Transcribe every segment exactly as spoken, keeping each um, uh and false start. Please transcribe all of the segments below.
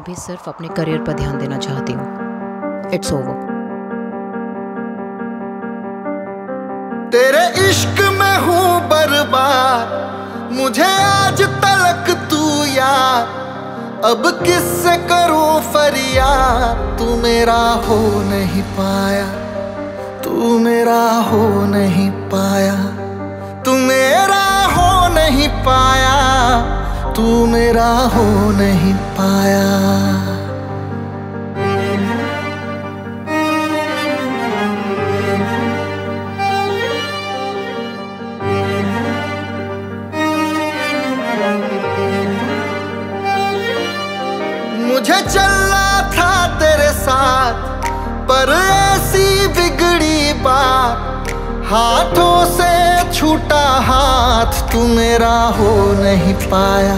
अभी सिर्फ अपने करियर पर ध्यान देना चाहती हूँ। It's over. तेरे इश्क में हूँ बर्बाद, मुझे आज तलक तू याद। अब किससे करूँ फरियाद, तू मेरा हो नहीं पाया, तू मेरा हो नहीं पाया, तू मेरा हो नहीं पाया, तू मेरा हो नहीं पाया। मुझे चलना था तेरे साथ, पर ऐसी बिगड़ी बात। हाथों से छूटा हाथ, तू मेरा हो नहीं पाया,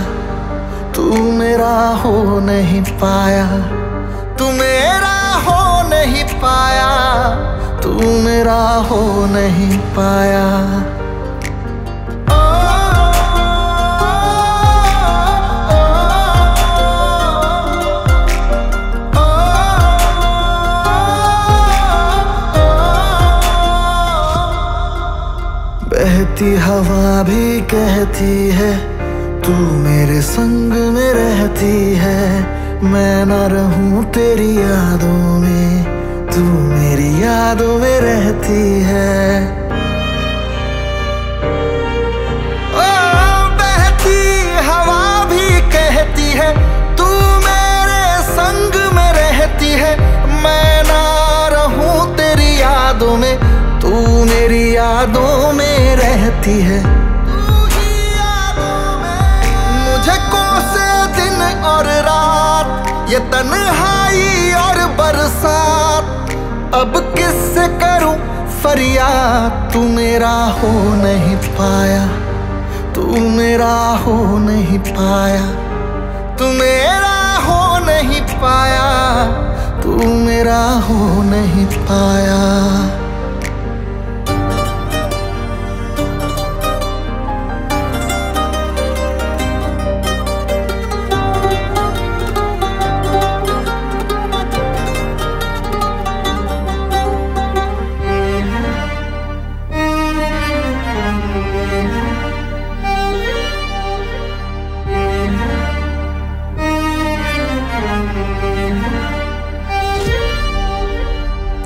तू मेरा हो नहीं पाया, तू मेरा हो नहीं पाया, तू मेरा हो नहीं पाया। बहती हवा भी कहती है, तू मेरे संग में रहती है। मैं ना रहूं तेरी यादों में, तू मेरी यादों में रहती है। ओ बहती हवा भी कहती है, तू मेरे संग में रहती है। मैं ना रहूं तेरी यादों में, तू मेरी यादों में रहती है। तू ही यादों में मुझे कोसे दिन और रात, ये तन्हाई और बरसात। अब किससे करूं फरियाद, तू मेरा हो नहीं पाया, तू मेरा हो नहीं पाया, तू मेरा हो नहीं पाया, तू मेरा हो नहीं पाया।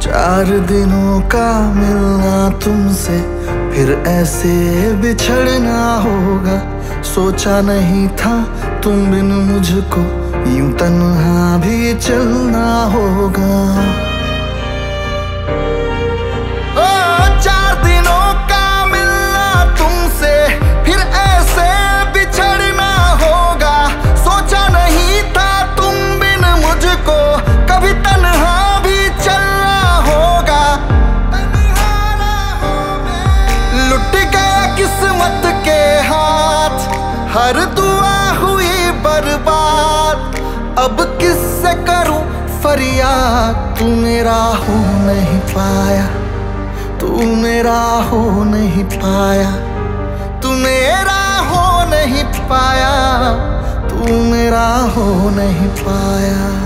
चार दिनों का मिलना तुमसे, फिर ऐसे बिछड़ना होगा। सोचा नहीं था तुम बिन मुझको, यूं तन्हा भी चलना होगा। ओ चार दिनों का मिलना तुमसे, फिर ऐसे बिछड़ना होगा। सोचा नहीं था तुम बिन मुझको, कभी तन्हा भी चल हर दुआ हुई बर्बाद। अब किससे करूं फरियाद, तू मेरा हो नहीं पाया, तू मेरा हो नहीं पाया, तू मेरा हो नहीं पाया, तू मेरा हो नहीं पाया।